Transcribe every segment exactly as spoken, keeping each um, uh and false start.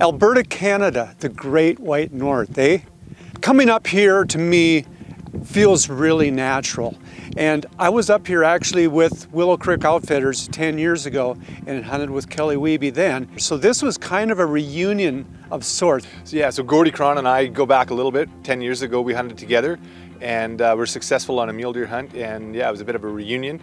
Alberta, Canada, the Great White North, eh? Coming up here to me feels really natural. And I was up here actually with Willow Creek Outfitters ten years ago and hunted with Kelly Wiebe then. So this was kind of a reunion of sorts. So yeah, so Gordy Cron and I go back a little bit. ten years ago we hunted together and uh, we were successful on a mule deer hunt, and yeah, it was a bit of a reunion.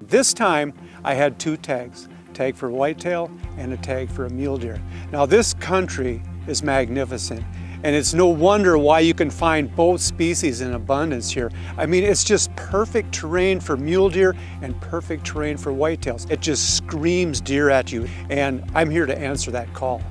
This time I had two tags, a tag for whitetail and a tag for a mule deer. Now this country is magnificent. And it's no wonder why you can find both species in abundance here. I mean, it's just perfect terrain for mule deer and perfect terrain for whitetails. It just screams deer at you, and I'm here to answer that call.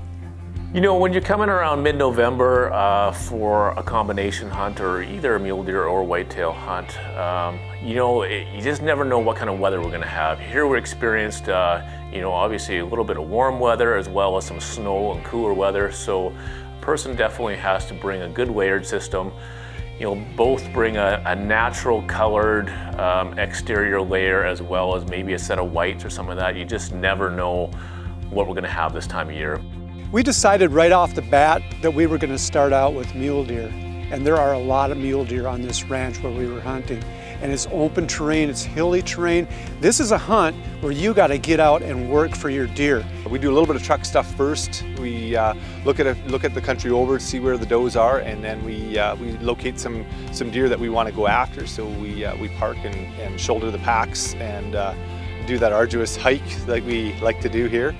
You know, when you're coming around mid-November uh, for a combination hunt, or either a mule deer or whitetail hunt, um, you know, it, you just never know what kind of weather we're gonna have. Here we experienced, uh, you know, obviously a little bit of warm weather as well as some snow and cooler weather. So person definitely has to bring a good waded system. You'll both bring a, a natural colored um, exterior layer, as well as maybe a set of whites or some of that. You just never know what we're going to have this time of year. We decided right off the bat that we were going to start out with mule deer, and there are a lot of mule deer on this ranch where we were hunting. And it's open terrain, it's hilly terrain. This is a hunt where you gotta get out and work for your deer. We do a little bit of truck stuff first. We uh, look at a, look at the country over, see where the does are, and then we uh, we locate some some deer that we wanna go after. So we uh, we park and, and shoulder the packs and uh, do that arduous hike that we like to do here.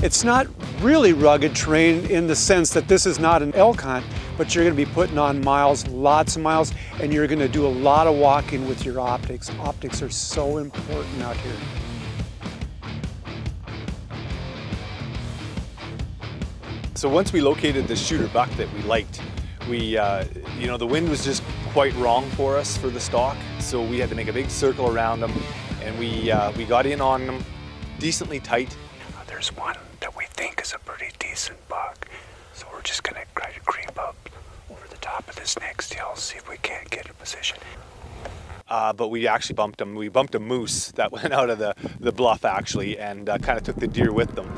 It's not really rugged terrain in the sense that this is not an elk hunt, but you're going to be putting on miles, lots of miles, and you're going to do a lot of walking with your optics. Optics are so important out here. So once we located the shooter buck that we liked, we, uh, you know, the wind was just quite wrong for us for the stalk, so we had to make a big circle around them, and we uh, we got in on them decently tight. There's one that we think is a pretty decent buck, so we're just gonna try to creep up over the top of this next hill, see if we can't get a position. Uh, but we actually bumped him. We bumped a moose that went out of the, the bluff actually, and uh, kind of took the deer with them.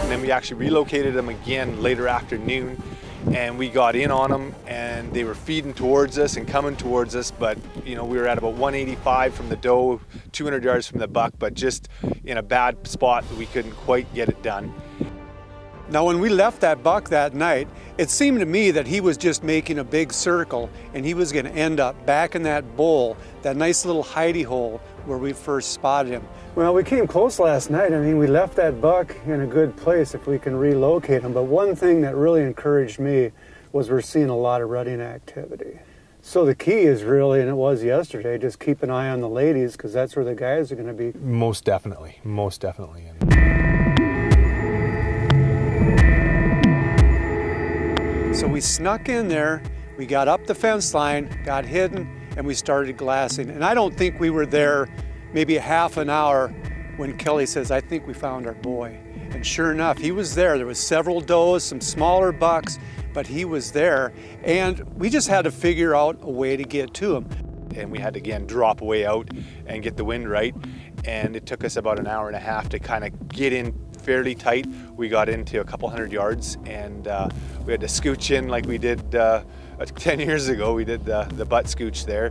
And then we actually relocated him again later afternoon, and we got in on them, and they were feeding towards us and coming towards us, but you know, we were at about one eighty-five from the doe, two hundred yards from the buck, but just in a bad spot that we couldn't quite get it done. Now when we left that buck that night, it seemed to me that he was just making a big circle, and he was going to end up back in that bowl, that nice little hidey hole where we first spotted him. Well, we came close last night. I mean, we left that buck in a good place if we can relocate him. But one thing that really encouraged me was we're seeing a lot of rutting activity. So the key is really, and it was yesterday, just keep an eye on the ladies, because that's where the guys are going to be. Most definitely, most definitely. So we snuck in there, we got up the fence line, got hidden, and we started glassing. And I don't think we were there maybe half an hour when Kelly says, I think we found our boy. And sure enough, he was there. There was several does, some smaller bucks, but he was there. And we just had to figure out a way to get to him. And we had to, again, drop way out and get the wind right. And it took us about an hour and a half to kind of get in fairly tight. We got into a couple hundred yards, and uh, we had to scooch in like we did uh, ten years ago. We did the, the butt scooch there,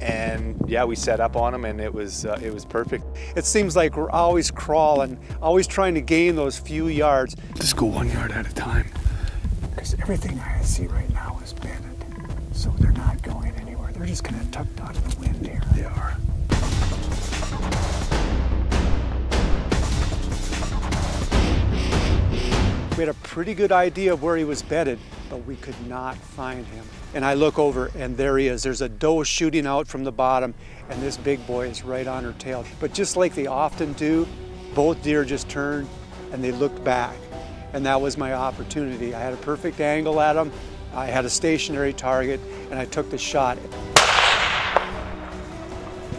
and yeah, we set up on them, and it was uh, it was perfect. It seems like we're always crawling, always trying to gain those few yards. Just go one yard at a time, because everything I see right now is banded, so they're not going anywhere. They're just kind of tucked out of the wind here. They are. We had a pretty good idea of where he was bedded, but we could not find him. And I look over, and there he is. There's a doe shooting out from the bottom, and this big boy is right on her tail. But just like they often do, both deer just turned and they looked back. And that was my opportunity. I had a perfect angle at him. I had a stationary target, and I took the shot.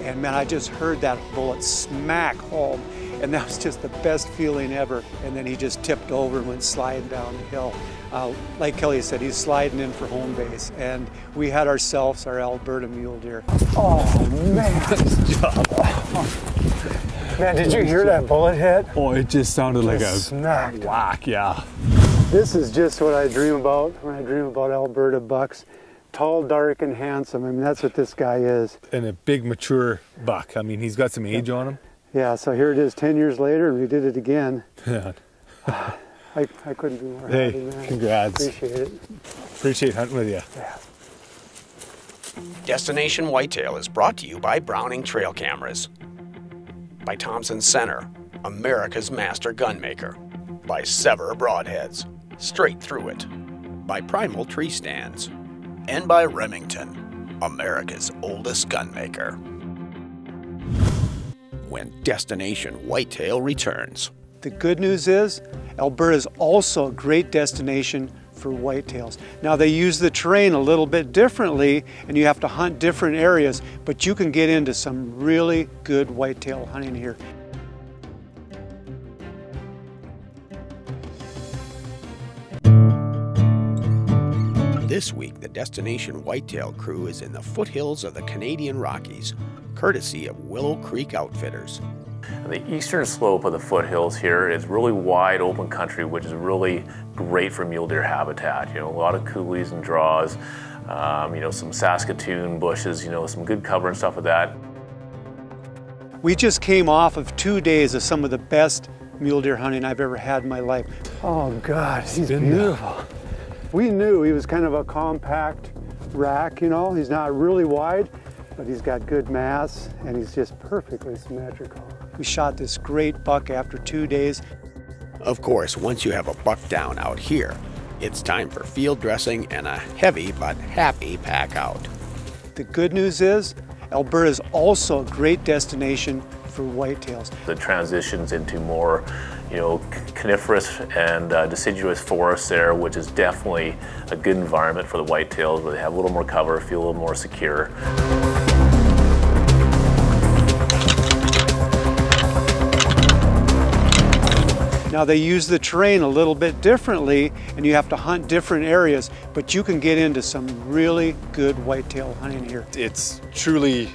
And man, I just heard that bullet smack home. And that was just the best feeling ever. And then he just tipped over and went sliding down the hill. Uh, like Kelly said, he's sliding in for home base. And we had ourselves our Alberta mule deer. Oh, man. Good job. Man, did you hear that bullet hit? Oh, it just sounded like just a snack. Whack, yeah. This is just what I dream about when I dream about Alberta bucks. Tall, dark, and handsome. I mean, that's what this guy is. And a big, mature buck. I mean, he's got some age on him. Yeah, so here it is ten years later, and we did it again. Yeah. I, I couldn't be more hey, happy, man. Congrats. Appreciate it. Appreciate hunting with you. Yeah. Destination Whitetail is brought to you by Browning Trail Cameras, by Thompson Center, America's master gunmaker, by Sever Broadheads, straight through it, by Primal Tree Stands, and by Remington, America's oldest gunmaker. When Destination Whitetail returns. The good news is, Alberta is also a great destination for whitetails. Now they use the terrain a little bit differently and you have to hunt different areas, but you can get into some really good whitetail hunting here. This week, the Destination Whitetail crew is in the foothills of the Canadian Rockies, courtesy of Willow Creek Outfitters. The eastern slope of the foothills here is really wide open country, which is really great for mule deer habitat. You know, a lot of coulees and draws, um, you know, some Saskatoon bushes, you know, some good cover and stuff like that. We just came off of two days of some of the best mule deer hunting I've ever had in my life. Oh God, he's beautiful. We knew he was kind of a compact rack, you know. He's not really wide, but he's got good mass and he's just perfectly symmetrical. We shot this great buck after two days. Of course, once you have a buck down out here, it's time for field dressing and a heavy but happy pack out. The good news is, Alberta is also a great destination for whitetails. The transitions into more, you know, coniferous and uh, deciduous forests there, which is definitely a good environment for the whitetails, where they have a little more cover, feel a little more secure. Now they use the terrain a little bit differently and you have to hunt different areas, but you can get into some really good whitetail hunting here. It's truly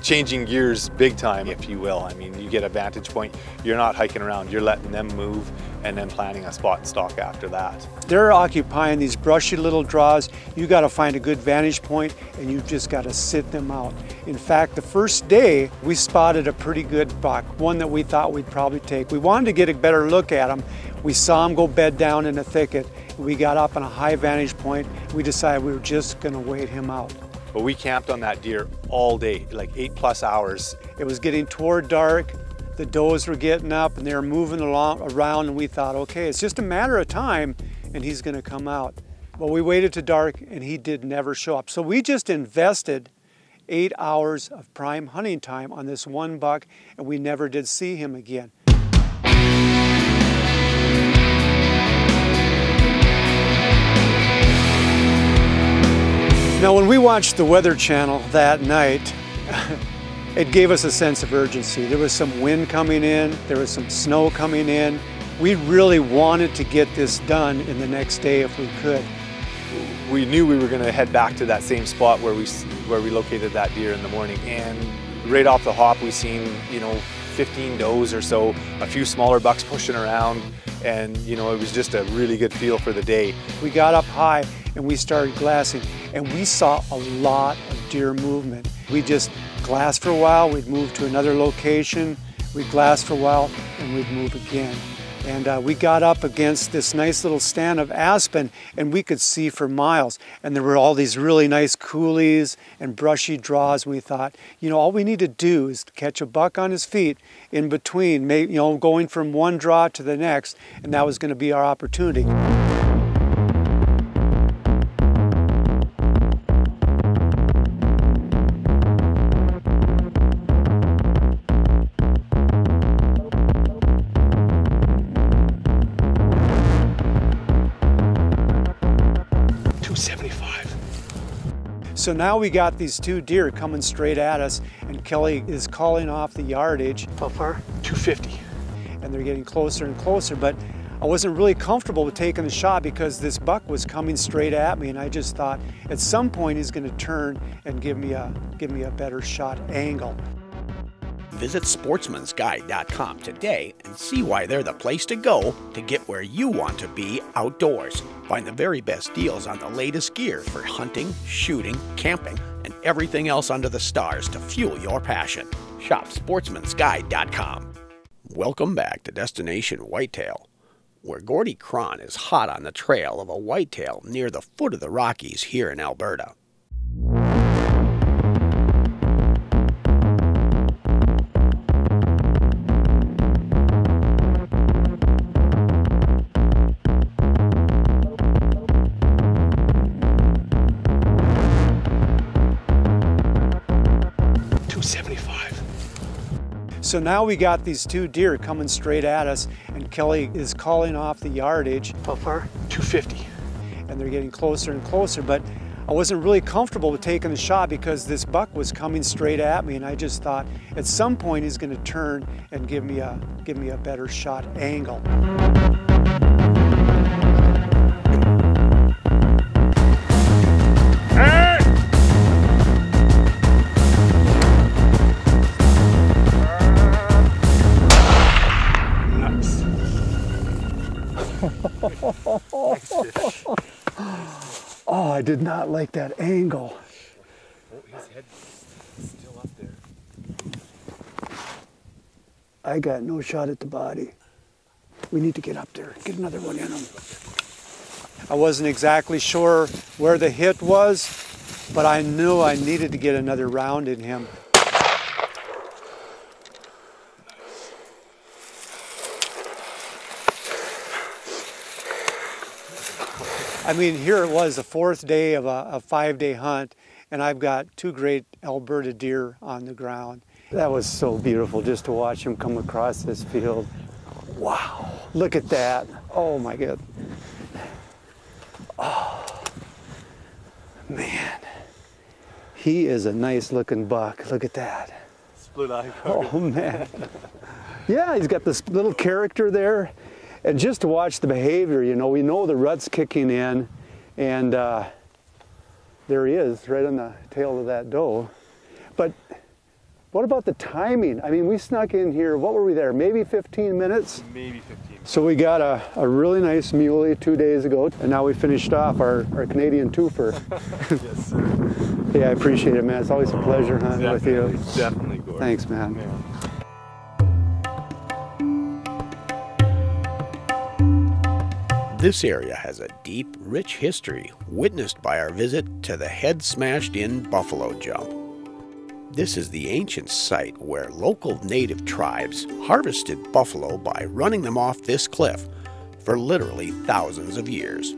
changing gears big time, if you will. I mean, you get a vantage point, you're not hiking around, you're letting them move and then planning a spot and stalk after that. They're occupying these brushy little draws. You gotta find a good vantage point and you just gotta sit them out. In fact, the first day, we spotted a pretty good buck, one that we thought we'd probably take. We wanted to get a better look at him. We saw him go bed down in a thicket. We got up on a high vantage point. We decided we were just gonna wait him out. But we camped on that deer all day, like eight plus hours. It was getting toward dark. The does were getting up and they were moving along around and we thought, okay, it's just a matter of time and he's gonna come out. Well, we waited to dark and he did never show up. So we just invested eight hours of prime hunting time on this one buck and we never did see him again. Now, when we watched the Weather Channel that night, it gave us a sense of urgency. There was some wind coming in, there was some snow coming in. We really wanted to get this done in the next day if we could. We knew we were gonna head back to that same spot where we, where we located that deer in the morning. And right off the hop, we seen, you know, fifteen does or so, a few smaller bucks pushing around. And, you know, it was just a really good feel for the day. We got up high and we started glassing, and we saw a lot of deer movement. We just glassed for a while, we'd move to another location, we'd glass for a while, and we'd move again. And uh, we got up against this nice little stand of aspen, and we could see for miles. And there were all these really nice coulees and brushy draws. We thought, you know, all we need to do is catch a buck on his feet in between, maybe, you know, going from one draw to the next, and that was gonna be our opportunity. So now we got these two deer coming straight at us, and Kelly is calling off the yardage. How far? two fifty. and they're getting closer and closer, but I wasn't really comfortable with taking the shot because this buck was coming straight at me, and I just thought at some point he's going to turn and give me a give me a better shot angle. Visit sportsmans guide dot com today and see why they're the place to go to get where you want to be outdoors. Find the very best deals on the latest gear for hunting, shooting, camping, and everything else under the stars to fuel your passion. Shop sportsmans guide dot com. Welcome back to Destination Whitetail, where Gordy Cron is hot on the trail of a whitetail near the foot of the Rockies here in Alberta. two seventy-five. So now we got these two deer coming straight at us, and Kelly is calling off the yardage. How far? two fifty. And they're getting closer and closer, but I wasn't really comfortable with taking the shot because this buck was coming straight at me, and I just thought at some point he's going to turn and give me a give me a better shot angle. Oh, I did not like that angle. Oh, his head is still up there. I got no shot at the body. We need to get up there, get another one in him. I wasn't exactly sure where the hit was, but I knew I needed to get another round in him. I mean, here it was, the fourth day of a, a five-day hunt, and I've got two great Alberta deer on the ground. That was so beautiful, just to watch them come across this field. Wow, look at that. Oh, my God. Oh, man. He is a nice-looking buck. Look at that. Split eye card. Oh, man. Yeah, he's got this little character there. And just to watch the behavior, you know, we know the rut's kicking in, and uh, there he is, right on the tail of that doe. But what about the timing? I mean, we snuck in here, what were we there, maybe fifteen minutes? Maybe fifteen minutes. So we got a, a really nice muley two days ago, and now we finished off our, our Canadian twofer. Yes, sir. Yeah, I appreciate it, man. It's always a pleasure oh, hunting with you. Definitely, Gordon. Thanks, man. Yeah. This area has a deep, rich history, witnessed by our visit to the Head-Smashed-In Buffalo Jump. This is the ancient site where local native tribes harvested buffalo by running them off this cliff for literally thousands of years.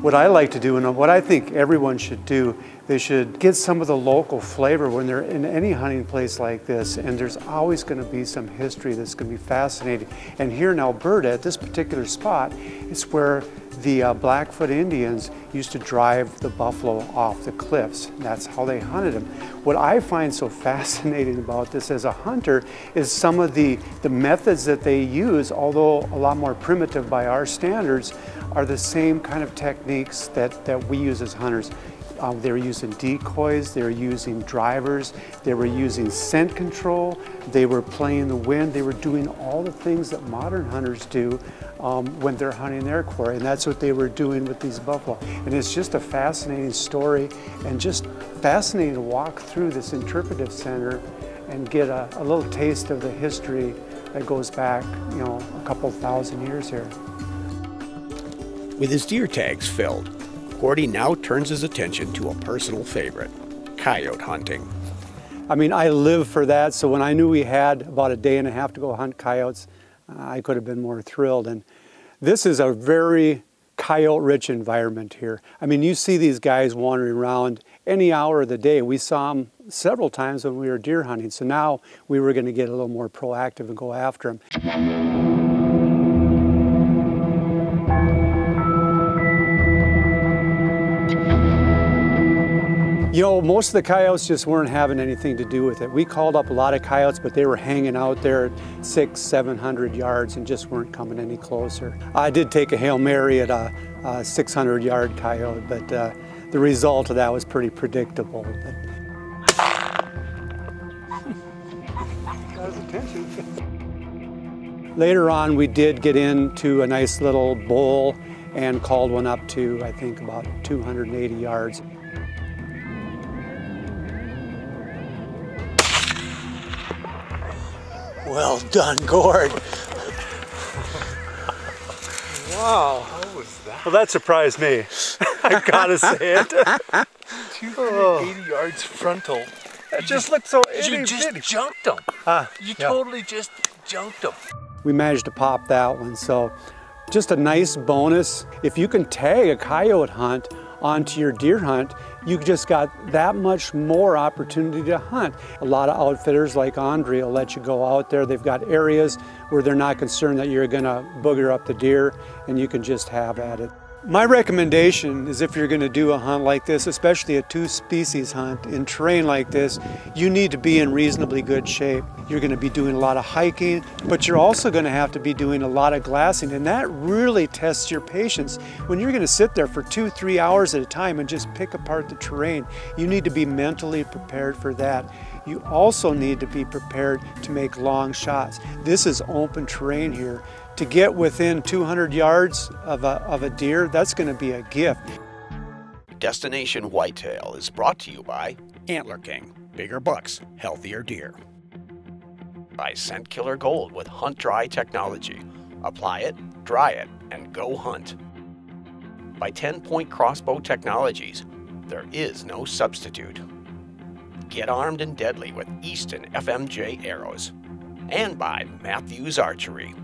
What I like to do, and what I think everyone should do, they should get some of the local flavor when they're in any hunting place like this, and there's always going to be some history that's going to be fascinating. And here in Alberta, at this particular spot, it's where the uh, Blackfoot Indians used to drive the buffalo off the cliffs. That's how they hunted them. What I find so fascinating about this as a hunter is some of the, the methods that they use, although a lot more primitive by our standards, are the same kind of techniques that, that we use as hunters. Um, they were using decoys, they were using drivers, they were using scent control, they were playing the wind, they were doing all the things that modern hunters do um, when they're hunting their quarry, and that's what they were doing with these buffalo. And it's just a fascinating story, and just fascinating to walk through this interpretive center and get a, a little taste of the history that goes back, you know, a couple thousand years here. With his deer tags filled, Gordy now turns his attention to a personal favorite, coyote hunting. I mean, I live for that, so when I knew we had about a day and a half to go hunt coyotes, uh, I could have been more thrilled. And this is a very coyote-rich environment here. I mean, you see these guys wandering around any hour of the day. We saw them several times when we were deer hunting, so now we were going to get a little more proactive and go after them. You know, most of the coyotes just weren't having anything to do with it. We called up a lot of coyotes, but they were hanging out there at six, seven hundred yards and just weren't coming any closer. I did take a Hail Mary at a, a six hundred yard coyote, but uh, the result of that was pretty predictable. But... that was attention. Later on, we did get into a nice little bowl and called one up to, I think, about two hundred eighty yards. Well done, Gord. Wow. What was that? Well, that surprised me. I gotta say it. two hundred eighty yards frontal. That you just looked so itty. You just junked them. Huh? You yeah. totally just junked them. We managed to pop that one, so just a nice bonus. If you can tag a coyote hunt onto your deer hunt, you just got that much more opportunity to hunt. A lot of outfitters like Andre will let you go out there. They've got areas where they're not concerned that you're gonna booger up the deer, and you can just have at it. My recommendation is, if you're gonna do a hunt like this, especially a two species hunt in terrain like this, you need to be in reasonably good shape. You're gonna be doing a lot of hiking, but you're also gonna have to be doing a lot of glassing, and that really tests your patience. When you're gonna sit there for two, three hours at a time and just pick apart the terrain, you need to be mentally prepared for that. You also need to be prepared to make long shots. This is open terrain here. To get within two hundred yards of a, of a deer, that's gonna be a gift. Destination Whitetail is brought to you by Antler King, bigger bucks, healthier deer. By Scentkiller Gold with Hunt Dry technology. Apply it, dry it, and go hunt. By Ten Point Crossbow Technologies, there is no substitute. Get armed and deadly with Easton F M J Arrows. And by Matthews Archery.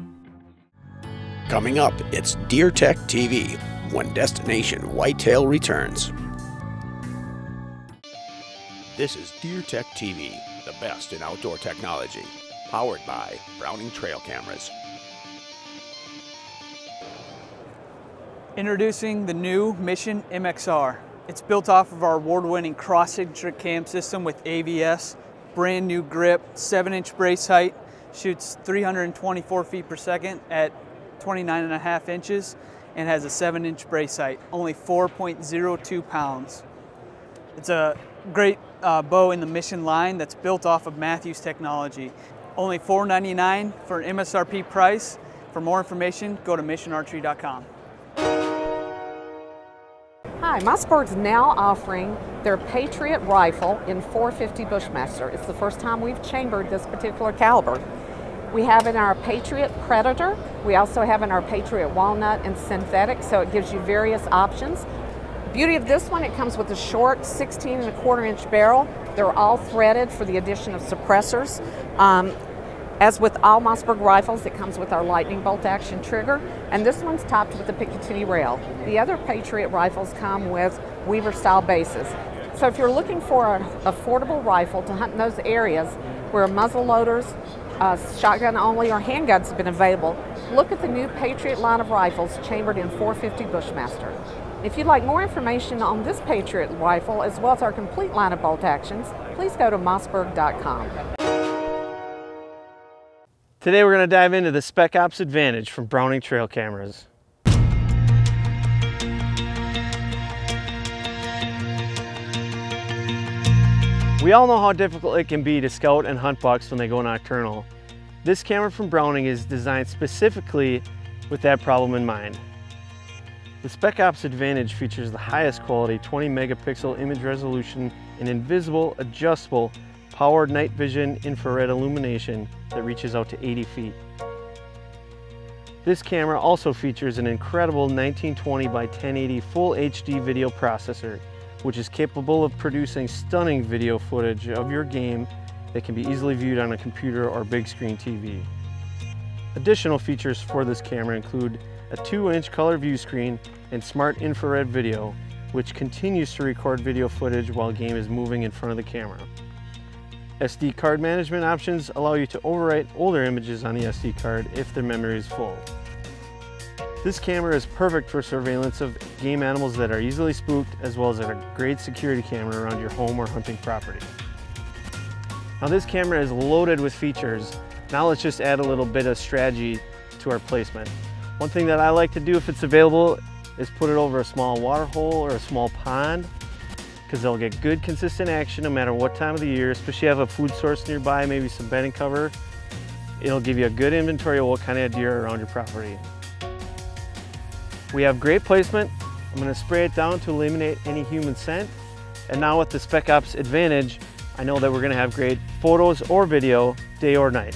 Coming up, it's Deer Tech T V, when Destination Whitetail returns. This is Deer Tech T V, the best in outdoor technology, powered by Browning Trail Cameras. Introducing the new Mission M X R. It's built off of our award-winning cross-signature cam system with A V S, brand new grip, seven inch brace height, shoots three hundred twenty-four feet per second at twenty-nine and a half inches, and has a seven inch brace height, only four point zero two pounds. It's a great uh, bow in the Mission line that's built off of Matthews technology. Only four ninety-nine for an M S R P price. For more information, go to mission archery dot com. Hi, Mossberg's now offering their Patriot rifle in four fifty Bushmaster. It's the first time we've chambered this particular caliber. We have in our Patriot Predator. We also have in our Patriot Walnut and Synthetic, so it gives you various options. Beauty of this one, it comes with a short sixteen and a quarter inch barrel. They're all threaded for the addition of suppressors. Um, as with all Mossberg rifles, it comes with our lightning bolt action trigger, and this one's topped with a Picatinny rail. The other Patriot rifles come with Weaver style bases. So if you're looking for an affordable rifle to hunt in those areas where muzzle loaders, Uh, shotgun only, or handguns have been available, look at the new Patriot line of rifles chambered in four fifty Bushmaster. If you'd like more information on this Patriot rifle, as well as our complete line of bolt actions, please go to mossberg dot com. Today we're going to dive into the Spec Ops Advantage from Browning Trail Cameras. We all know how difficult it can be to scout and hunt bucks when they go nocturnal. This camera from Browning is designed specifically with that problem in mind. The Spec Ops Advantage features the highest quality twenty megapixel image resolution and invisible, adjustable, powered night vision infrared illumination that reaches out to eighty feet. This camera also features an incredible nineteen twenty by ten eighty full H D video processor, which is capable of producing stunning video footage of your game that can be easily viewed on a computer or big screen T V. Additional features for this camera include a two inch color view screen and smart infrared video, which continues to record video footage while game is moving in front of the camera. S D card management options allow you to overwrite older images on the S D card if their memory is full. This camera is perfect for surveillance of game animals that are easily spooked, as well as a great security camera around your home or hunting property. Now this camera is loaded with features. Now let's just add a little bit of strategy to our placement. One thing that I like to do if it's available is put it over a small water hole or a small pond, because they'll get good consistent action no matter what time of the year, especially if you have a food source nearby, maybe some bedding cover. It'll give you a good inventory of what kind of deer are around your property. We have great placement. I'm gonna spray it down to eliminate any human scent. And now with the Spec Ops Advantage, I know that we're gonna have great photos or video, day or night.